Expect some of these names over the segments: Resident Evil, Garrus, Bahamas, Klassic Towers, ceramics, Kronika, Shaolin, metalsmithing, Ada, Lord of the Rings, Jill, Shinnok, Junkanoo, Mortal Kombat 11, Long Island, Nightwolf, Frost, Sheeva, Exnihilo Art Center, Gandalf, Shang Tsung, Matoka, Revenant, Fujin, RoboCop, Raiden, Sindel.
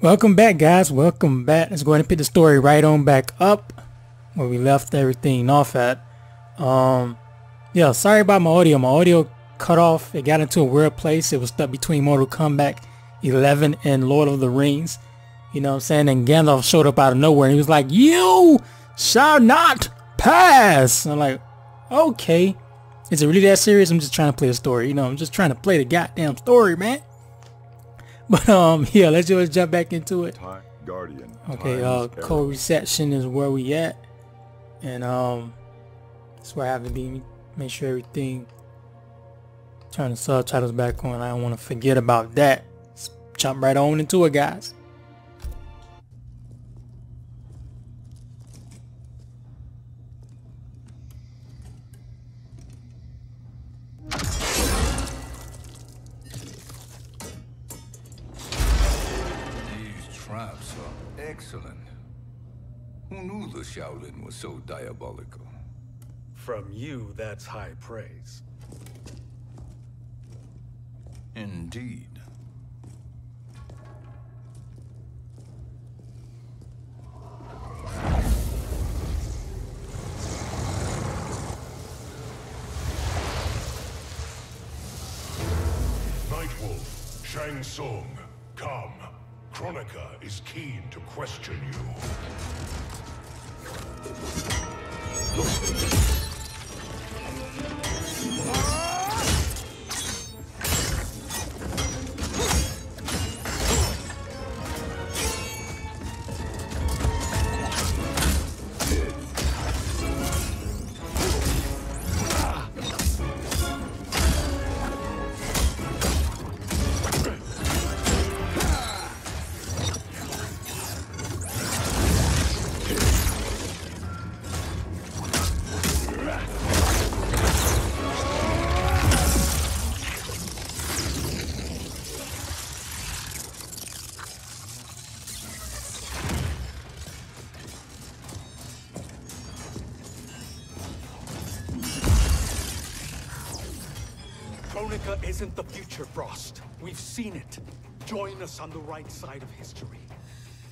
Welcome back, guys. Welcome back. Let's go ahead and pick the story right on back up where we left everything off at. Yeah, sorry about my audio. My audio cut off. It got into a weird place. It was stuck between Mortal Kombat 11 and Lord of the Rings. You know what I'm saying? And Gandalf showed up out of nowhere and he was like, "You shall not pass." I'm like, okay. Is it really that serious? I'm just trying to play a story. You know, I'm just trying to play the goddamn story, man. But yeah, let's just jump back into it. Guardian. Okay, code reception is where we at, and that's where I have to be. Make sure everything. Turn the subtitles back on. I don't want to forget about that. Let's jump right on into it, guys. Shaolin was so diabolical. From you, that's high praise. Indeed. Nightwolf, Shang Tsung, come. Kronika is keen to question you. Kronika isn't the future, Frost. We've seen it. Join us on the right side of history.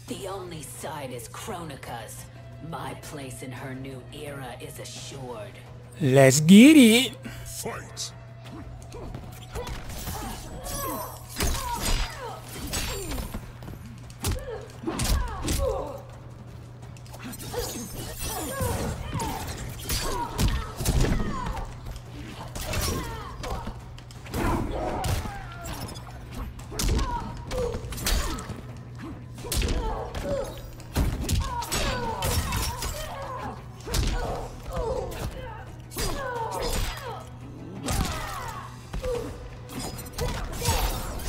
The only side is Kronika's. My place in her new era is assured. Let's get it. Fight.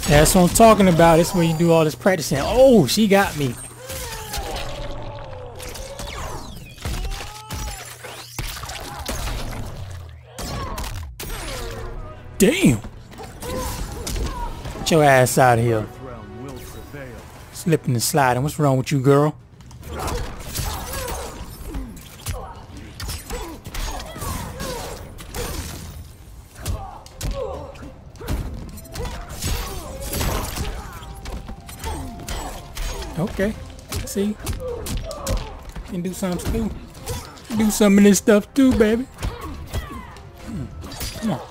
That's what I'm talking about. That's where you do all this practicing. Oh, she got me. Damn. Get your ass out of here. Slipping and sliding. What's wrong with you, girl? Okay, see, can do something too. Can do some of this stuff too, baby. Come on.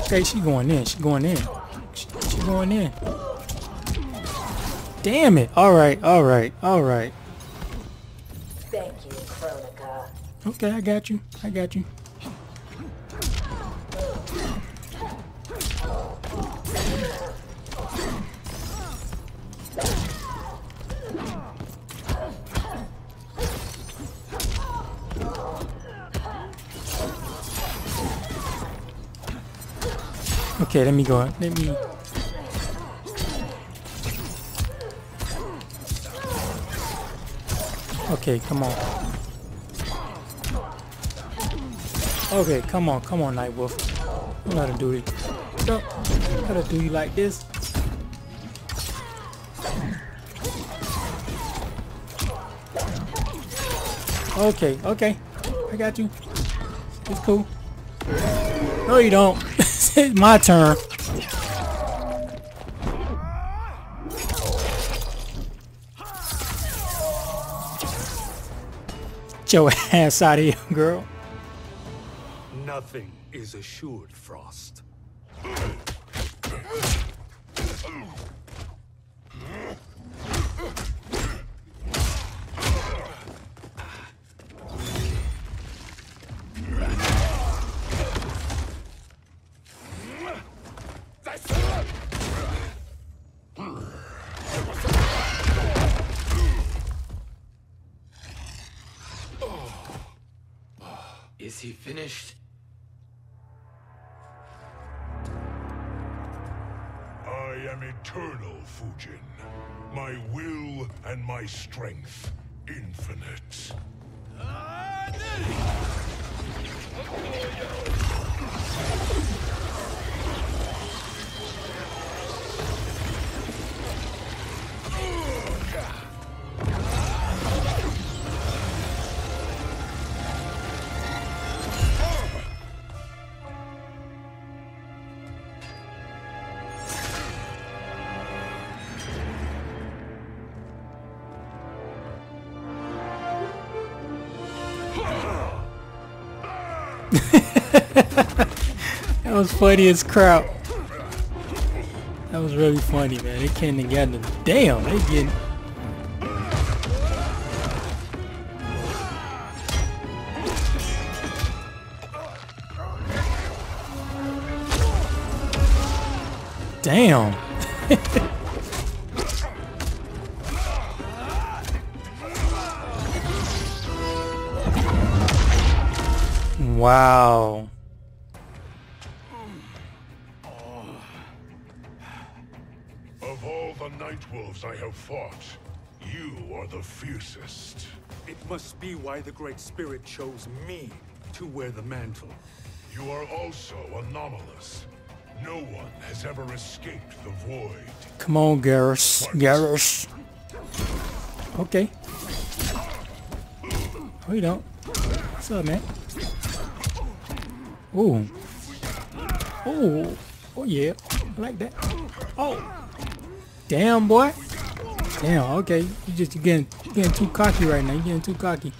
Okay, she going in. She going in. She going in. Damn it! All right, all right, all right. Thank you, Kronika. Okay, I got you. I got you. Okay, let me go. Let me. Okay, come on. Okay, come on, Nightwolf. You gotta do it. Go. You gotta do you like this. Okay, okay. I got you. It's cool. No, you don't. It's my turn. Get your ass out of here, girl. Nothing is assured, Frost. Is he finished? I am eternal, Fujin. My will and my strength, infinite. That was funny as crap. That was really funny, man. They came together. Damn, they getting. Damn. Wow. Of all the Nightwolves I have fought, you are the fiercest. It must be why the Great Spirit chose me to wear the mantle. You are also anomalous. No one has ever escaped the void. Come on, Garrus. Garrus. Okay. Oh, you don't. What's up, man? Ooh. Oh. Oh yeah. I like that. Oh. Damn, boy. Damn, okay. You just you're getting too cocky right now. You're getting too cocky.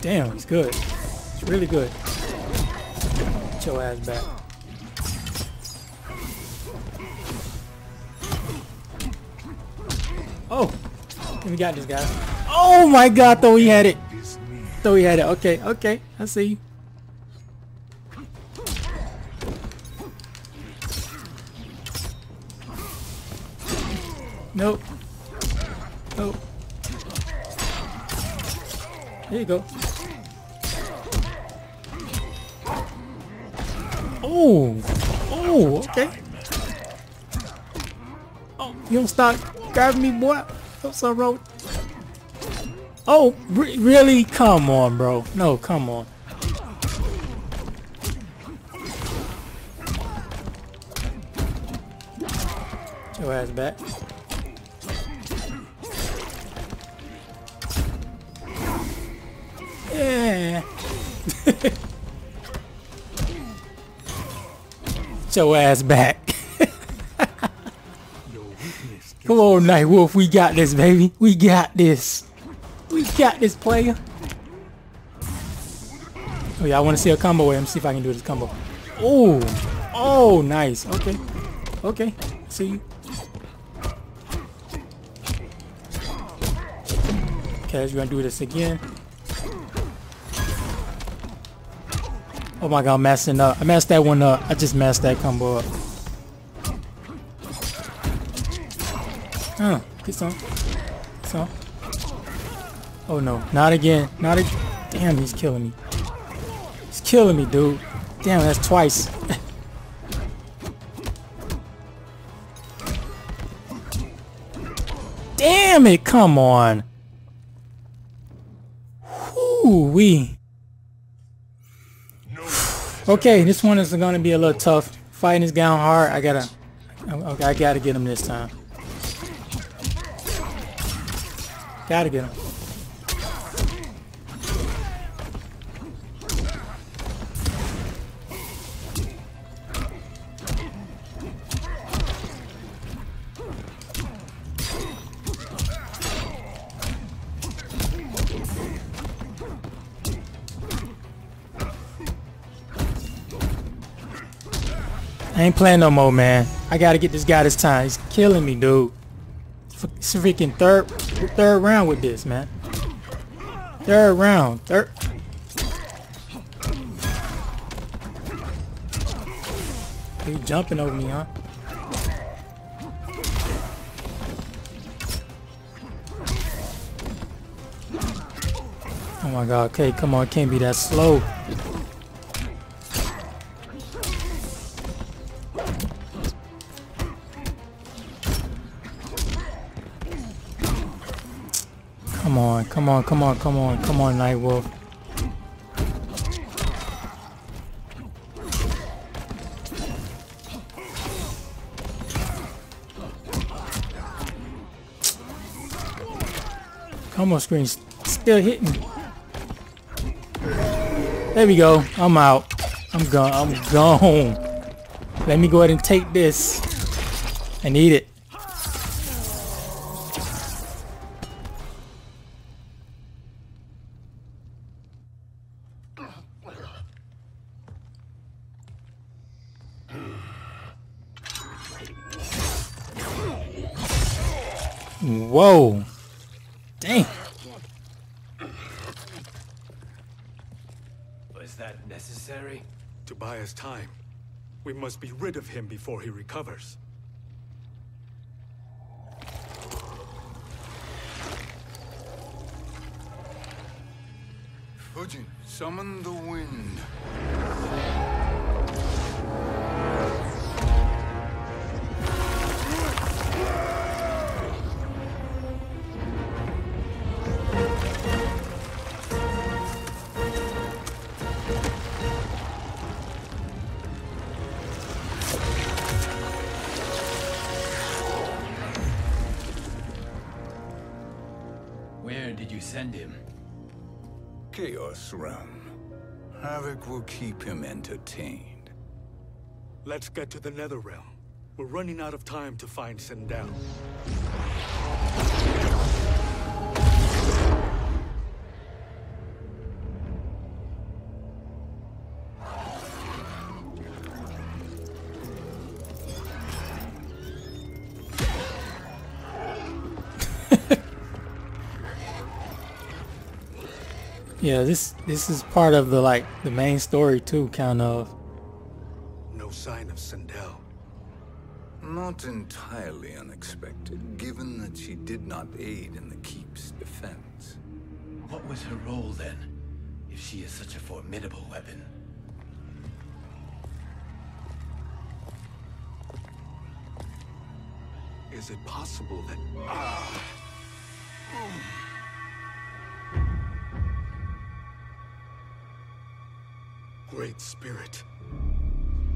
Damn, it's good. It's really good. Get your ass back. Oh, we got this guy. Oh my God, though he had it. Though he had it. Okay, okay, I see. Nope. Nope. There you go. Oh, oh, okay. Oh, you don't stop grabbing me, boy. What's up, bro? Oh, really? Come on, bro. No, come on. Get your ass back. Yeah. Get your ass back. Come on, Nightwolf, we got this, baby. We got this. We got this, player. Oh yeah, I want to see a combo. Let me see if I can do this combo. Oh, oh, nice. Okay, okay. See you. Okay, we're gonna do this again. Oh my God, I'm messing up. I messed that one up. I just messed that combo up. Huh, get some. Get some. Oh no, not again. Not again. Damn, he's killing me. He's killing me, dude. Damn, that's twice. Damn it, come on. Whew. Ooh-wee. Okay, this one is going to be a little tough. Fighting is down hard. I gotta get him this time. Gotta get him. I ain't playing no more, man. I gotta get this guy this time. He's killing me, dude. It's freaking third round with this, man. Third round. He jumping over me, huh? Oh my God. Okay, come on. Can't be that slow. Come on, Nightwolf. Come on, screen. Still hitting. There we go. I'm out. I'm gone. Let me go ahead and take this. I need it. Whoa. Dang. Was that necessary? To buy us time. We must be rid of him before he recovers. Fujin, summon the wind. Send him. Chaos Realm. Havoc will keep him entertained. Let's get to the Netherrealm. We're running out of time to find Sindel. Yeah, this is part of the the main story too, kind of. No sign of Sindel. Not entirely unexpected, given that she did not aid in the Keep's defense. What was her role then, if she is such a formidable weapon? Is it possible that? Great Spirit.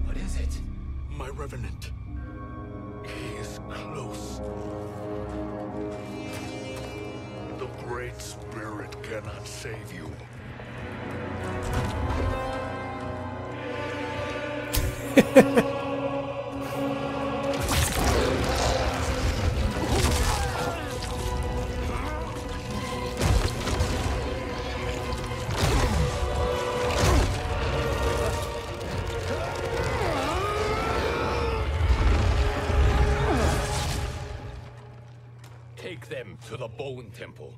What is it? My Revenant. He is close. The Great Spirit cannot save you. To the Bone Temple.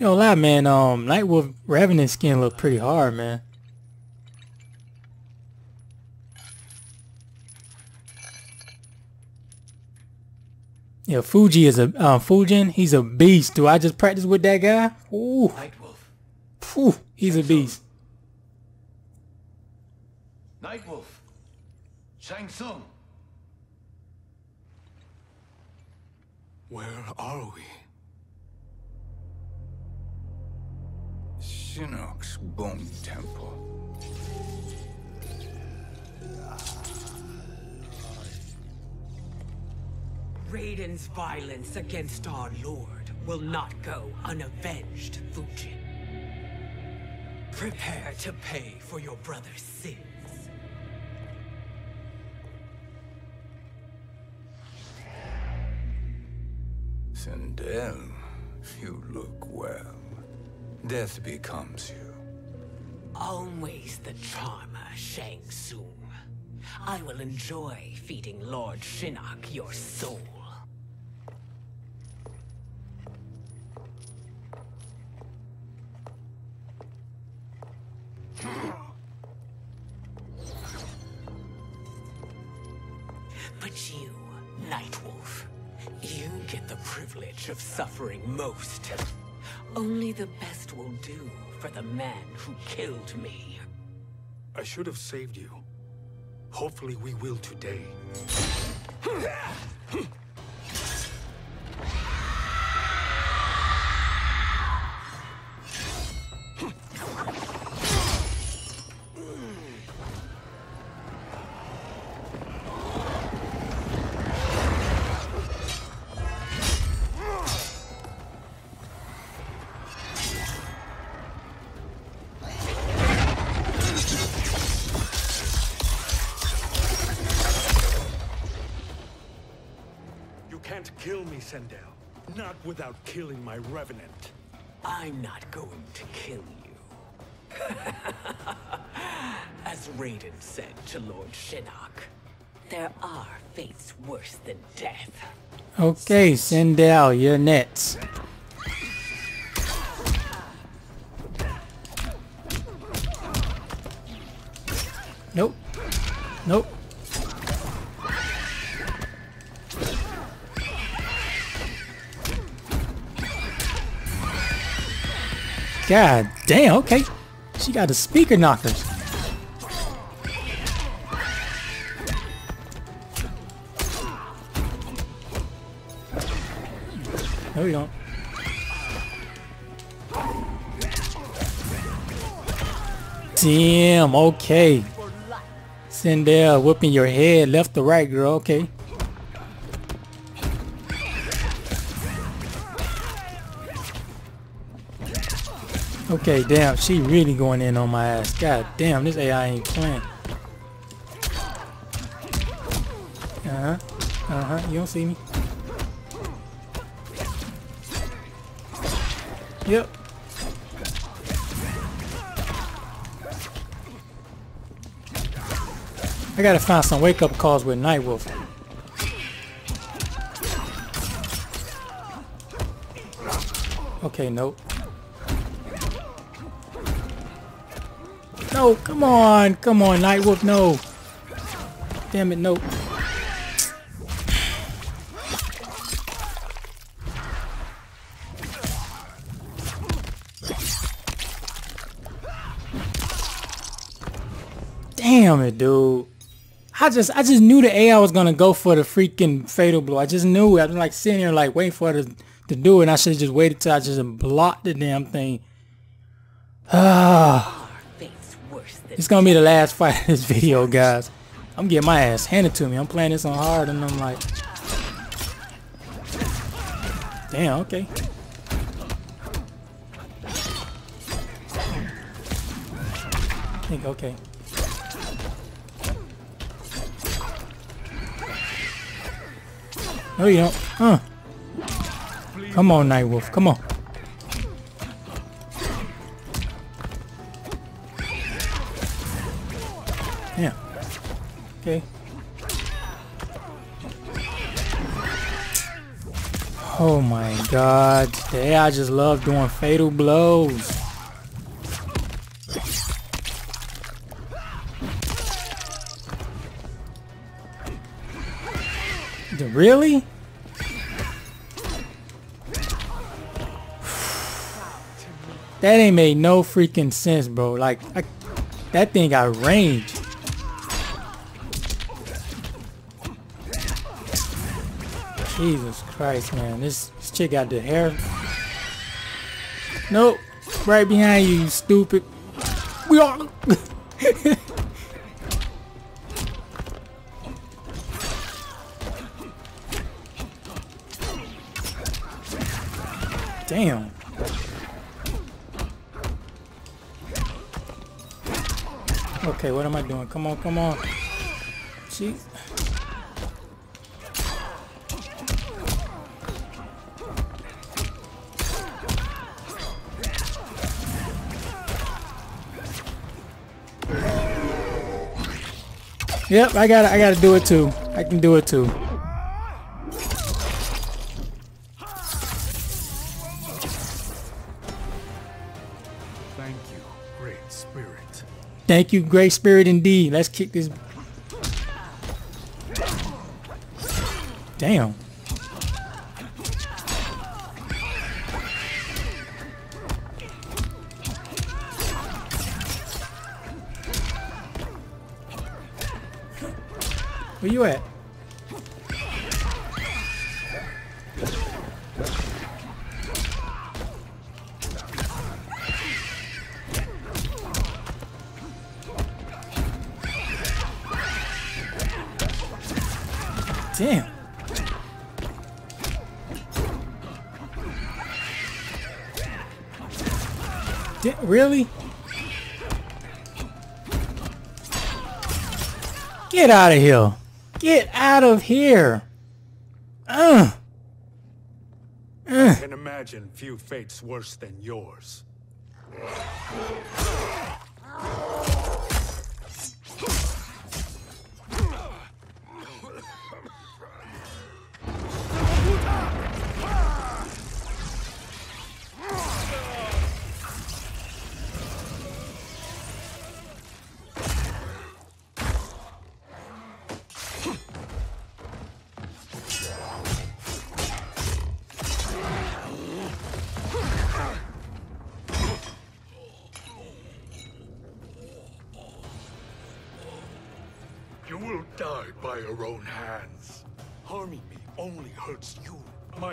You don't lie, man. Nightwolf Revenant skin look pretty hard, man. Yeah, Fuji is a Fujin. He's a beast. Do I just practice with that guy? Ooh, Nightwolf. Ooh, he's a beast. Nightwolf, Shang Tsung. Where are we? Shinnok's Bone Temple. Raiden's violence against our lord will not go unavenged, Fujin. Prepare to pay for your brother's sins. Sindel, you look well. Death becomes you. Always the charmer, Shang Tsung. I will enjoy feeding Lord Shinnok your soul. But you, Nightwolf, you get the privilege of suffering most. Only the best will do for the man who killed me. I should have saved you. Hopefully we will today. Sindel, not without killing my Revenant. I'm not going to kill you. As Raiden said to Lord Shinnok, there are fates worse than death. Okay, Sindel, you're next. Nope. Nope. God damn, okay. She got the speaker knockers. No, you don't. Damn, okay. Sindel whooping your head left to right, girl, okay. Okay, damn, she really going in on my ass. God damn, this AI ain't playing. Uh-huh. Uh-huh. You don't see me. Yep. I gotta find some wake-up calls with Nightwolf. Okay, nope. No, come on, come on, Nightwolf, no. Damn it, no. Damn it, dude. I just knew the AI was gonna go for the freaking fatal blow. I just knew it. I've been like sitting here like waiting for it to do it, and I should have just waited till I just blocked the damn thing. Ah. It's gonna be the last fight of this video, guys. I'm getting my ass handed to me. I'm playing this on hard and I'm like... Damn, okay. I think, okay. No, you don't. Huh. Come on, Nightwolf. Come on. Yeah. Okay. Oh my God. Today I just love doing fatal blows. Really? That ain't made no freaking sense, bro. Like, that thing got range. Jesus Christ, man. This chick got the hair. Nope. Right behind you, you stupid. We all. Damn. Okay, what am I doing? Come on, come on. Jeez. Yep, I gotta do it too. I can do it too. Thank you, Great Spirit. Thank you, Great Spirit indeed. Let's kick this. Damn. Where you at? Damn. Really? Get out of here. Get out of here! I can imagine few fates worse than yours.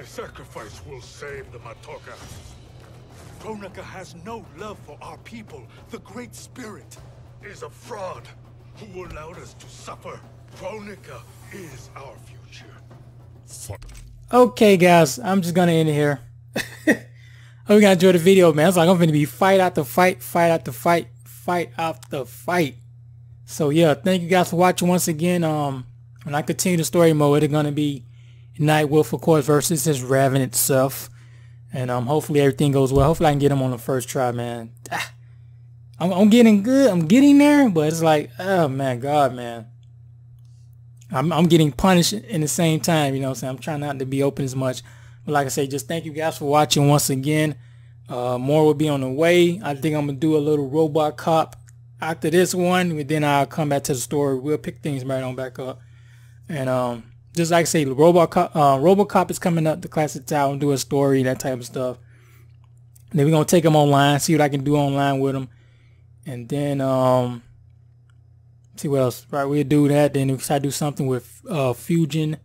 Sacrifice will save the Matoka. Kronika has no love for our people. The Great Spirit is a fraud who allowed us to suffer. Kronika is our future. Okay, guys, I'm just gonna end it here. Hope you guys enjoyed the video, man. It's like I'm gonna be fight after fight, fight after fight, fight after fight. So yeah, thank you guys for watching once again. When I continue the story mode, it's gonna be Nightwolf, of course, versus his Revenant self, and hopefully everything goes well. Hopefully I can get him on the first try, man. I'm getting good. I'm getting there, but it's like, oh man, God, man, I'm getting punished in the same time. You know what I'm saying? I'm trying not to be open as much, but like I say, just thank you guys for watching once again. More will be on the way. I think I'm gonna do a little RoboCop after this one, and then I'll come back to the story. We'll pick things right on back up, and just like I say, RoboCop is coming up to Klassic Towers and do a story, that type of stuff. And then we're going to take him online, see what I can do online with him. And then, see what else. Right, we'll do that. Then we'll try to do something with Fujin.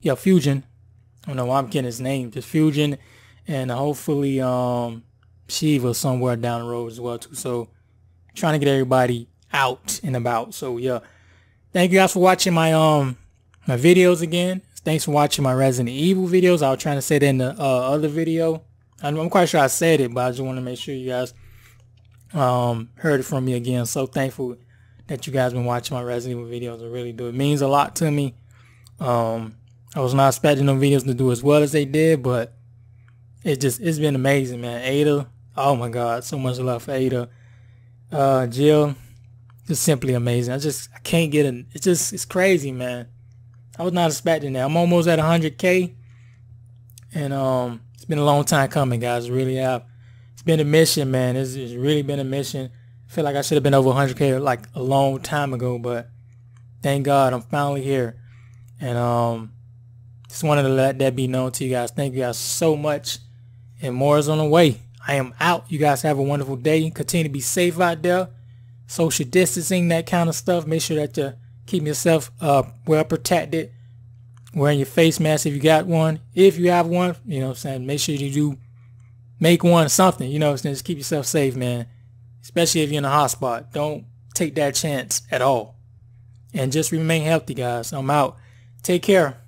Yeah, Fujin. I don't know why I'm getting his name. Just Fujin. And hopefully Sheeva somewhere down the road as well, too. So, trying to get everybody out and about. So, yeah. Thank you guys for watching my videos again. Thanks for watching my Resident Evil videos. I was trying to say that in the other video. I'm quite sure I said it, but I just want to make sure you guys heard it from me again. So thankful that you guys been watching my Resident Evil videos. I really do. It means a lot to me. I was not expecting them videos to do as well as they did, but it's been amazing, man. Ada, oh my God, so much love for Ada. Jill, just simply amazing. I can't get it. It's crazy, man. I was not expecting that. I'm almost at 100K, and it's been a long time coming, guys. It really have. It's been a mission, man. It's really been a mission. I feel like I should have been over 100K like a long time ago, but thank God I'm finally here. And just wanted to let that be known to you guys. Thank you guys so much, and more is on the way. I am out. You guys have a wonderful day. Continue to be safe out there. Social distancing, that kind of stuff. Make sure that you're keep yourself well protected. Wearing your face mask if you have one. You know what I'm saying? Make sure you do make one something, you know, just keep yourself safe, man. Especially if you're in a hot spot. Don't take that chance at all. And just remain healthy, guys. I'm out. Take care.